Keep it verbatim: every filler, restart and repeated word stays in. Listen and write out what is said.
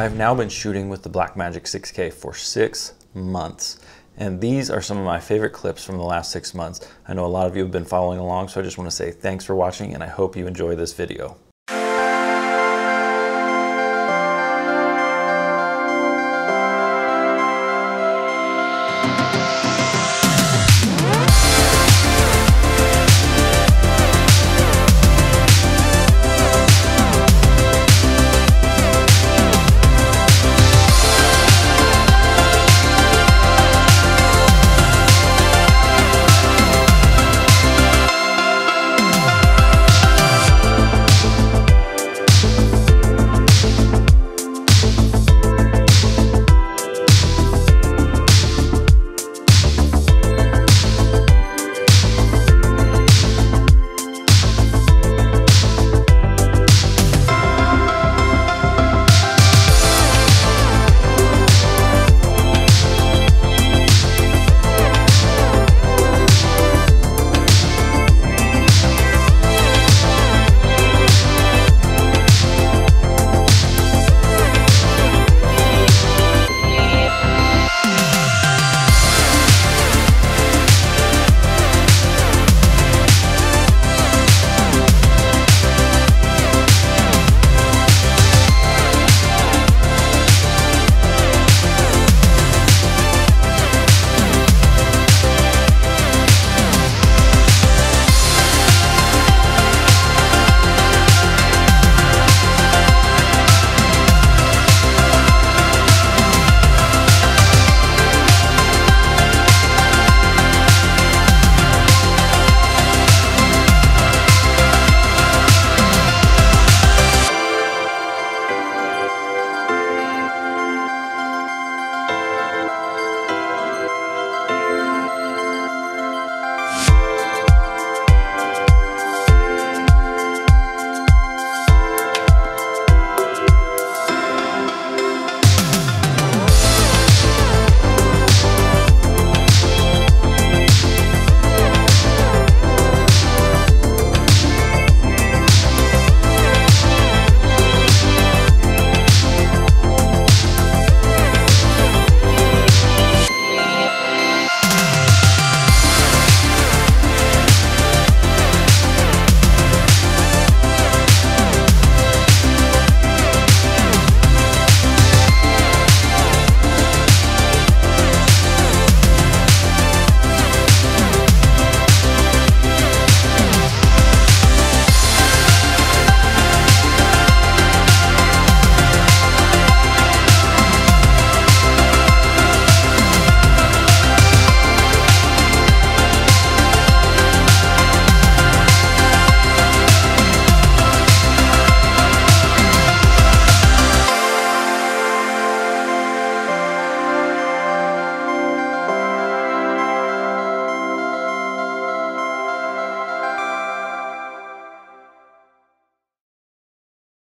I've now been shooting with the Blackmagic six K for six months, and these are some of my favorite clips from the last six months. I know a lot of you have been following along, so I just want to say thanks for watching, and I hope you enjoy this video.